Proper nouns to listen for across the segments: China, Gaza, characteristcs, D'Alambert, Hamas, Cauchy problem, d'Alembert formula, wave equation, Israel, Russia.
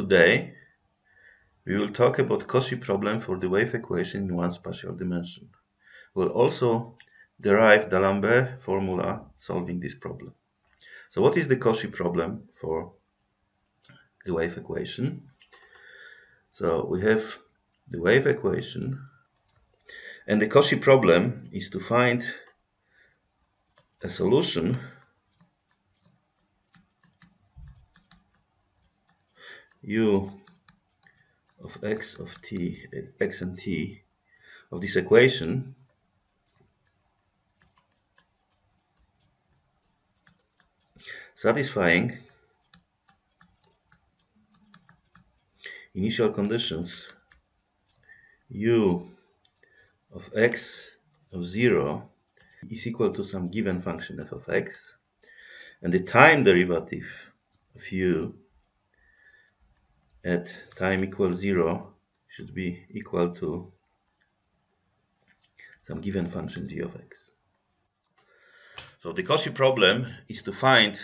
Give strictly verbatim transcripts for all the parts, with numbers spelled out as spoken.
Today, we will talk about Cauchy problem for the wave equation in one spatial dimension. We'll also derive d'Alembert formula solving this problem. So what is the Cauchy problem for the wave equation? So we have the wave equation, and the Cauchy problem is to find a solution u of x of t, x and t of this equation satisfying initial conditions u of x of zero is equal to some given function f of x, and the time derivative of u at time equals zero should be equal to some given function g of x. So the Cauchy problem is to find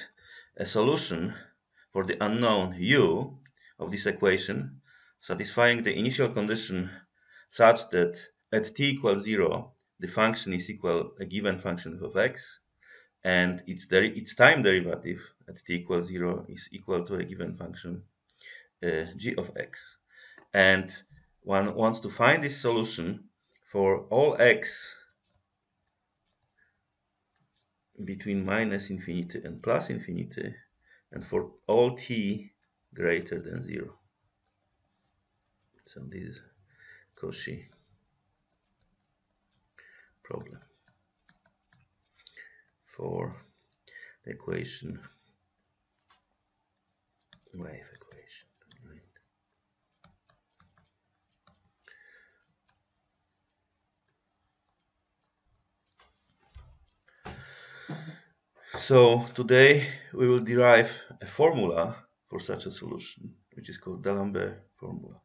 a solution for the unknown u of this equation satisfying the initial condition such that at t equals zero the function is equal a given function of x, and its, its time derivative at t equals zero is equal to a given function Uh, g of x, and one wants to find this solution for all x between minus infinity and plus infinity, and for all t greater than zero. So this is Cauchy problem for the equation wave equation. So today we will derive a formula for such a solution, which is called d'Alembert formula.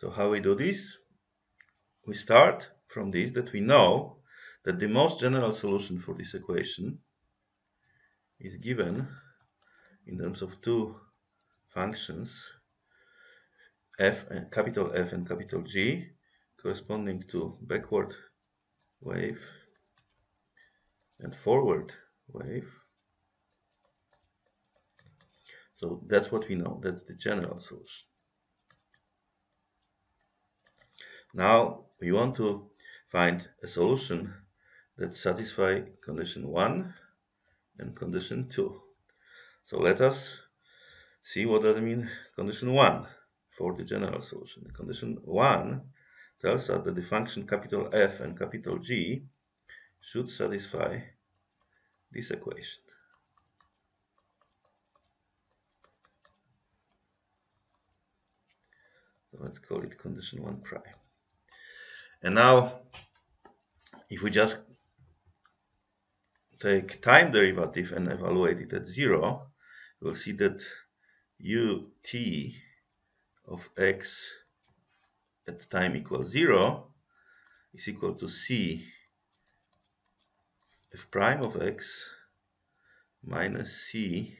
So how we do this? We start from this, that we know that the most general solution for this equation is given in terms of two functions, f and capital F and capital G, corresponding to backward wave and forward wave. So that's what we know, that's the general solution. Now we want to find a solution that satisfies condition one and condition two. So let us see what does it mean condition one for the general solution. Condition one tells us that the function capital F and capital G should satisfy this equation. So let's call it condition one prime. And now, if we just take time derivative and evaluate it at zero, we'll see that u t of x at time equals zero is equal to c f prime of x minus c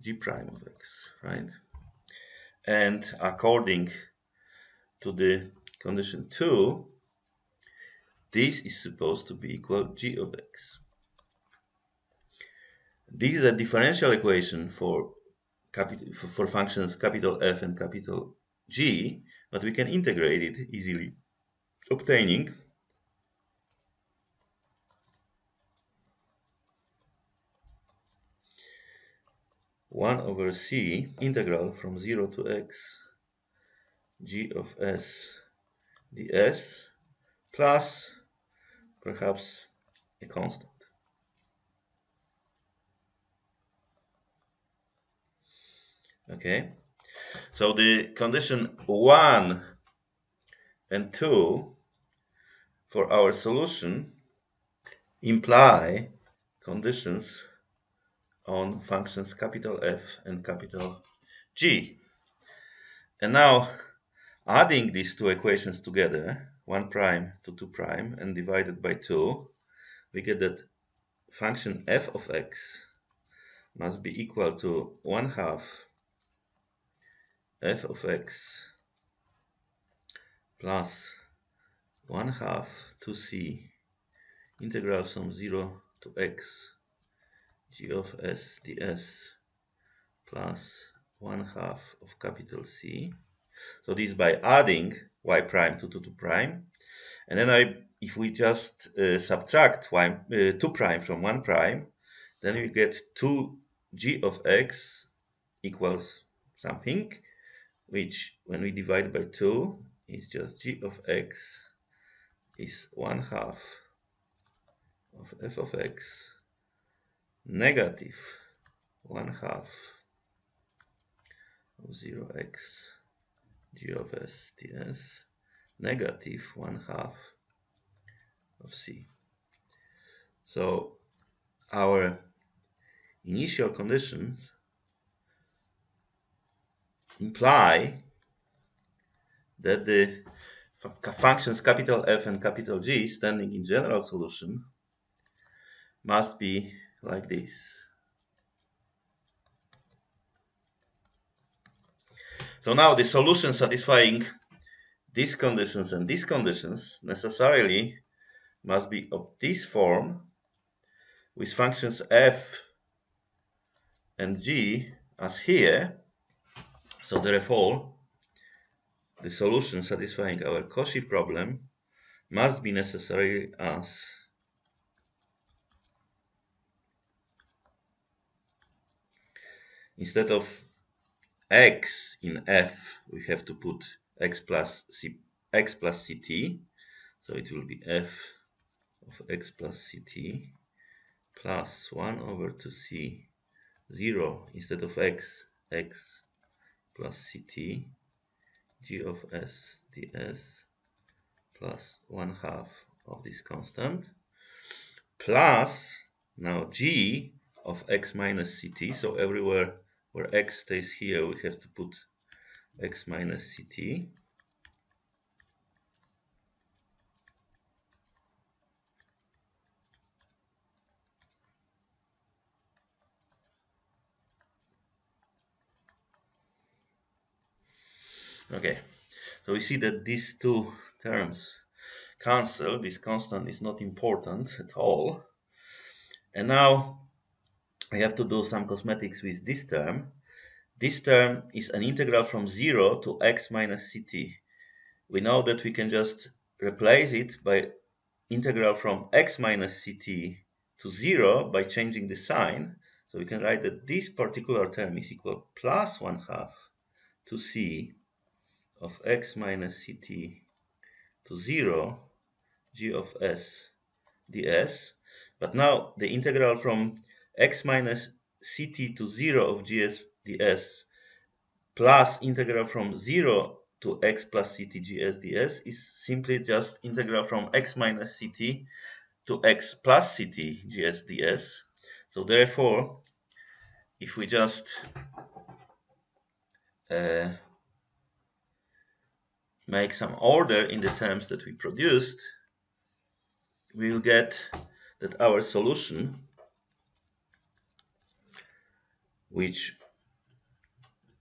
g prime of x, right? And according to the condition two, this is supposed to be equal g of x. This is a differential equation for capital, for functions capital F and capital G, but we can integrate it easily, obtaining one over c integral from zero to x g of s ds plus perhaps a constant. Okay, so the condition one and two for our solution imply conditions on functions capital F and capital G. And now adding these two equations together, one prime to two prime and divided by two, we get that function f of x must be equal to one half f of x plus one half to c integral from zero to x g of s ds plus one half of capital C. So this by adding y prime to two two prime, and then I if we just uh, subtract y, uh, two prime from one prime, then we get two g of x equals something, which when we divide by two is just g of x is one half of f of x negative one half of zero x g of s ds negative one half of c. So our initial conditions imply that the functions capital F and capital G standing in general solution must be like this. So now the solution satisfying these conditions and these conditions necessarily must be of this form, with functions f and g as here. So therefore, the solution satisfying our Cauchy problem must be necessarily as instead of x in f, we have to put x plus c, x plus ct. So it will be f of x plus ct plus one over two c, zero instead of x, x plus ct, g of s ds plus one half of this constant plus now g of x minus ct. So everywhere where x stays here, we have to put x minus ct . Okay, so we see that these two terms cancel. This constant is not important at all. And now I have to do some cosmetics with this term. This term is an integral from zero to x minus ct. We know that we can just replace it by integral from x minus ct to zero by changing the sign. So we can write that this particular term is equal plus one half to c of x minus ct to zero g of s ds. But now the integral from x minus ct to zero of gs ds plus integral from zero to x plus ct gs ds is simply just integral from x minus ct to x plus ct gs ds. So therefore, if we just uh, make some order in the terms that we produced, we will get that our solution, which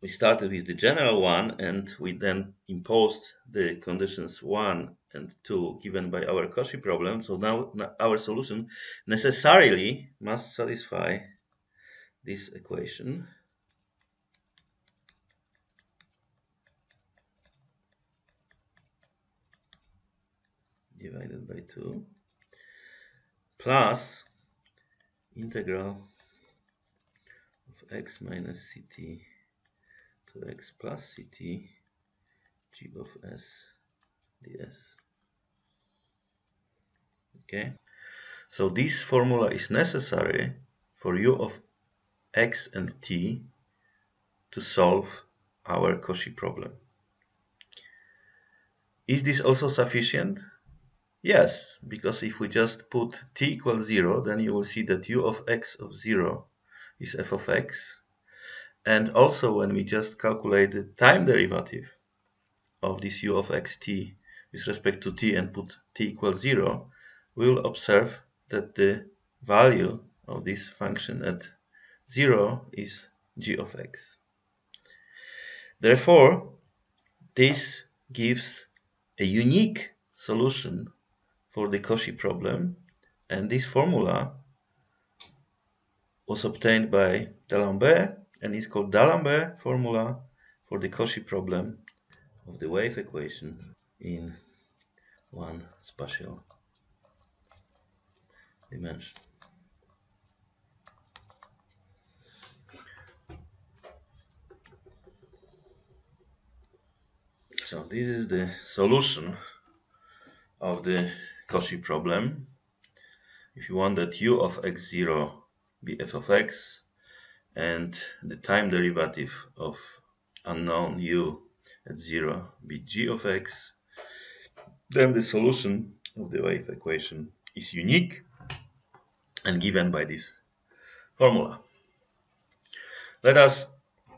we started with the general one and we then imposed the conditions one and two given by our Cauchy problem, so now our solution necessarily must satisfy this equation. Divided by two plus integral of x minus ct to x plus ct g of s ds. Okay, so this formula is necessary for u of x and t to solve our Cauchy problem. Is this also sufficient? Yes, because if we just put t equals zero, then you will see that u of x of zero is f of x. And also when we just calculate the time derivative of this u of x t with respect to t and put t equals zero, we will observe that the value of this function at zero is g of x. Therefore, this gives a unique solution for the Cauchy problem, and this formula was obtained by d'Alembert and is called d'Alembert formula for the Cauchy problem of the wave equation in one spatial dimension. So this is the solution of the Cauchy problem. If you want that u of x zero be f of x and the time derivative of unknown u at zero be g of x, then the solution of the wave equation is unique and given by this formula. Let us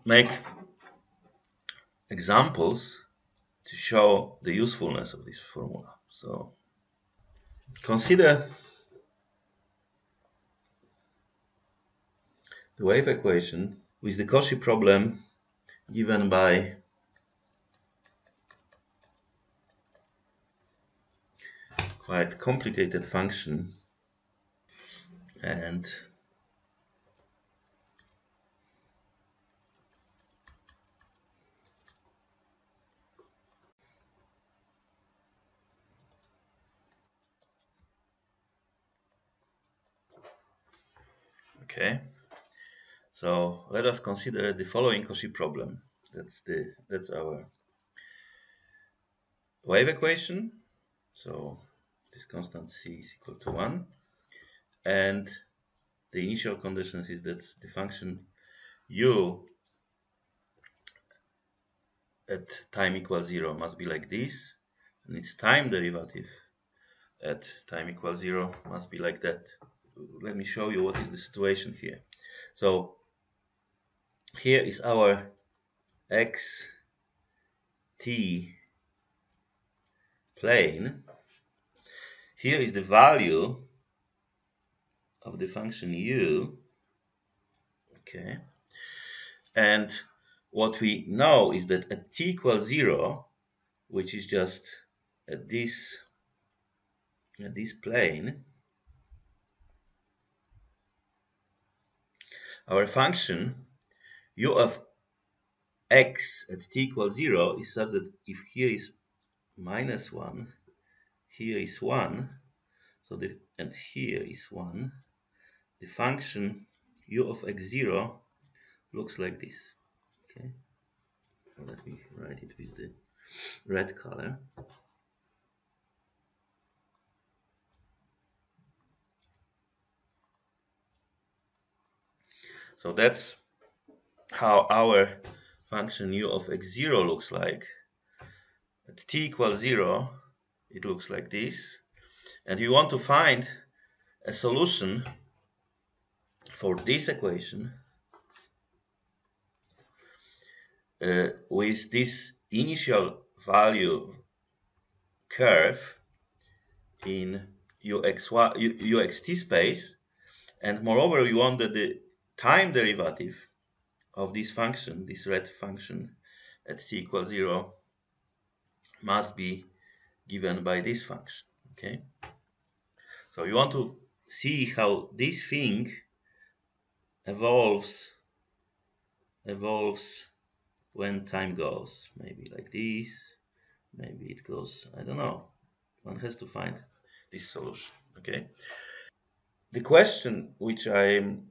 make examples to show the usefulness of this formula. So consider the wave equation with the Cauchy problem given by quite complicated function, and okay, so let us consider the following Cauchy problem. That's the that's our wave equation. So this constant c is equal to one, and the initial conditions is that the function u at time equals zero must be like this, and its time derivative at time equals zero must be like that. Let me show you what is the situation here. So here is our x t plane. Here is the value of the function u, okay, and what we know is that at t equals zero, which is just at this at this plane, our function u of x at t equals zero is such that if here is minus one, here is one, so the, and here is one, the function u of x zero looks like this. Okay, so let me write it with the red color. So that's how our function u of x zero looks like. At t equals zero, it looks like this, and we want to find a solution for this equation uh, with this initial value curve in uxy, u, uxt space, and moreover we want that the time derivative of this function, this red function at t equals zero, must be given by this function. Okay, so you want to see how this thing evolves evolves when time goes, maybe like this, maybe it goes, I don't know, one has to find this solution. Okay, the question which I'm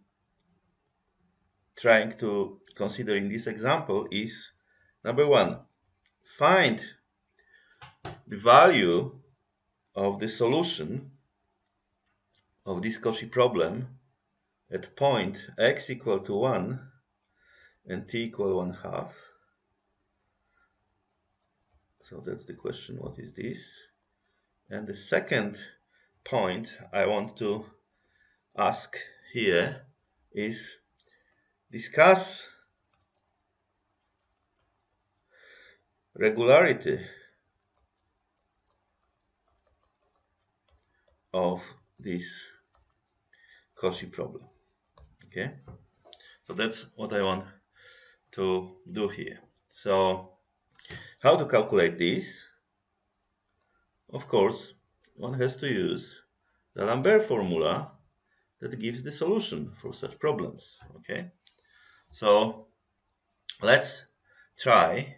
trying to consider in this example is, number one, find the value of the solution of this Cauchy problem at point x equal to one and t equal one half. So that's the question, what is this? And the second point I want to ask here is, discuss regularity of this Cauchy problem. Okay, so that's what I want to do here. So how to calculate this? Of course, one has to use the d'Alembert formula that gives the solution for such problems. Okay, so let's try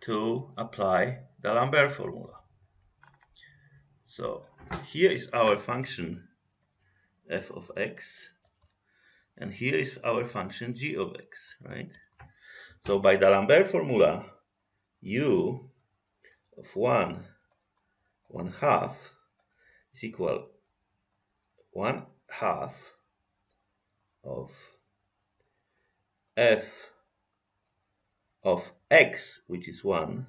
to apply the d'Alembert formula. So here is our function f of x, and here is our function g of x, right? So by the d'Alembert formula, u of one, one half is equal one half of f of x, which is one,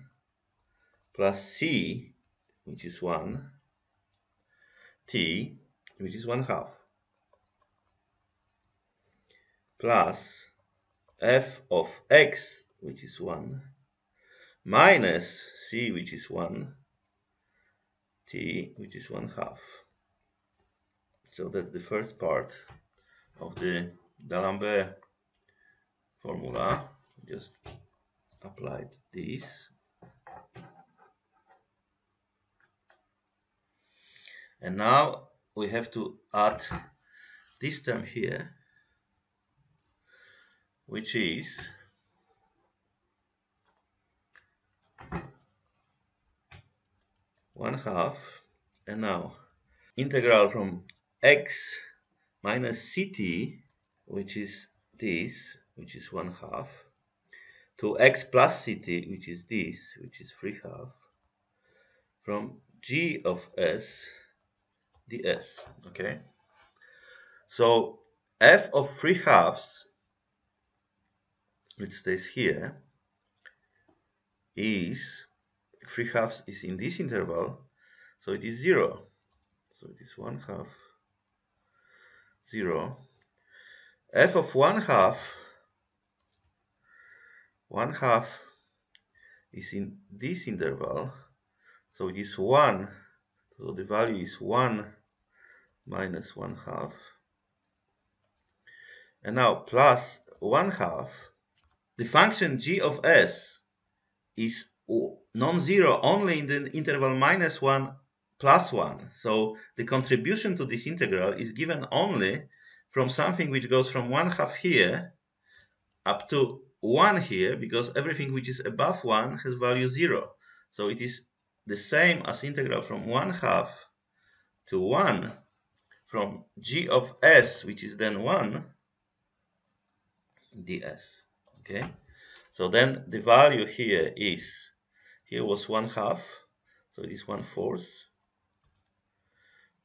plus c, which is one, t, which is one half, plus f of x, which is one, minus c, which is one, t, which is one half. So that's the first part of the d'Alembert formula. Just applied this. And now we have to add this term here, which is one half, and now integral from x minus ct, which is this, which is one half, to x plus ct, which is this, which is three half, from g of s ds. Okay, so f of three halves, which stays here, is three halves is in this interval, so it is zero. So it is one half, zero. F of one half, one half is in this interval, so it is one. So the value is one minus one half. And now plus one half. The function g of s is non-zero only in the interval minus one plus one. So the contribution to this integral is given only from something which goes from one half here up to one here, because everything which is above one has value zero. So it is the same as integral from one half to one from g of s, which is then one, ds. Okay, so then the value here is, here was one half, so it is one fourth,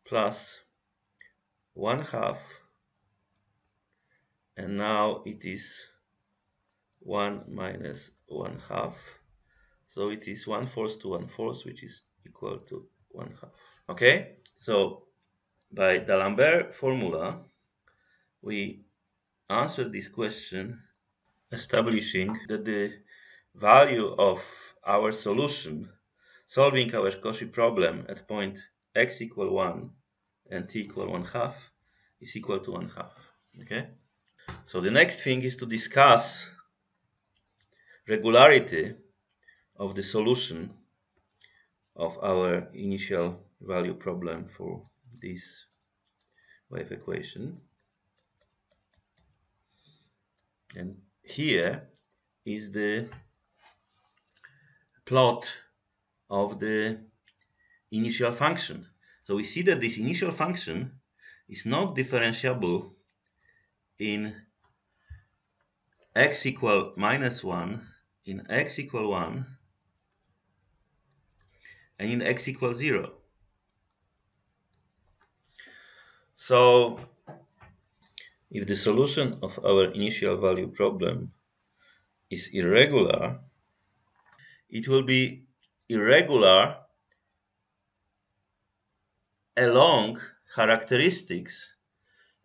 plus one half, and now it is one minus one half. So it is one fourth to one fourth, which is equal to one half. Okay, so by the d'Alembert formula, we answer this question, establishing that the value of our solution, solving our Cauchy problem at point x equal one and t equal one half, is equal to one half. Okay, so the next thing is to discuss regularity of the solution of our initial value problem for this wave equation. And here is the plot of the initial function. So we see that this initial function is not differentiable in x equal minus one, in x equal one, and in x equals zero. So if the solution of our initial value problem is irregular, it will be irregular along characteristics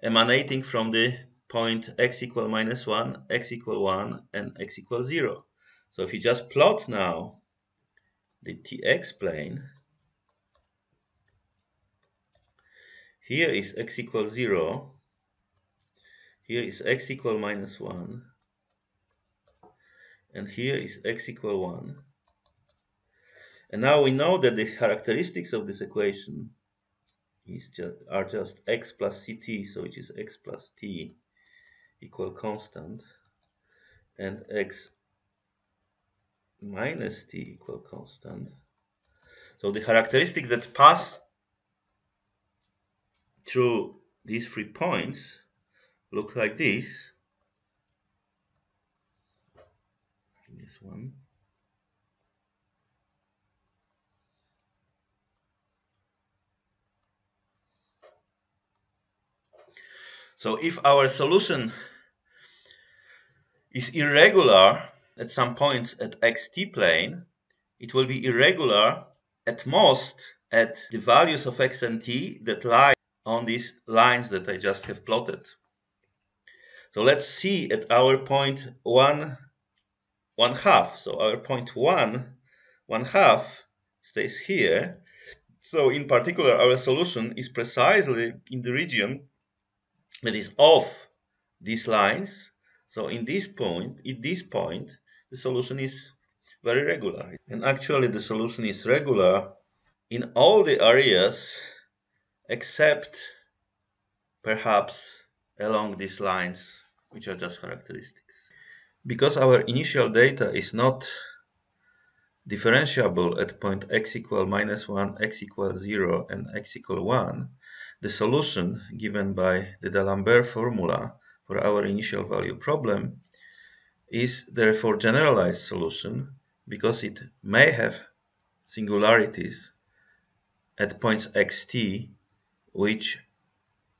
emanating from the point x equal minus one, x equal one, and x equals zero. So if you just plot now the tx plane, here is x equals zero, here is x equal minus one, and here is x equal one. And now we know that the characteristics of this equation is just, are just x plus ct, so it is x plus t equal constant, and x minus t equal constant. So the characteristics that pass through these three points look like this. This one. So if our solution is irregular at some points at xt plane, it will be irregular at most at the values of x and t that lie on these lines that I just have plotted. So let's see at our point one, one half. So our point one, one half stays here. So in particular, our solution is precisely in the region that is off these lines. So in this point, at this point, the solution is very regular. And actually, the solution is regular in all the areas except perhaps along these lines, which are just characteristics. Because our initial data is not differentiable at point x equal minus one, x equal zero, and x equal one, the solution given by the d'Alembert formula for our initial value problem is therefore generalized solution, because it may have singularities at points xt, which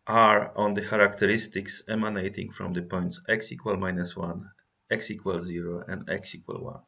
are on the characteristics emanating from the points x equal minus one, x equal zero, and x equal one.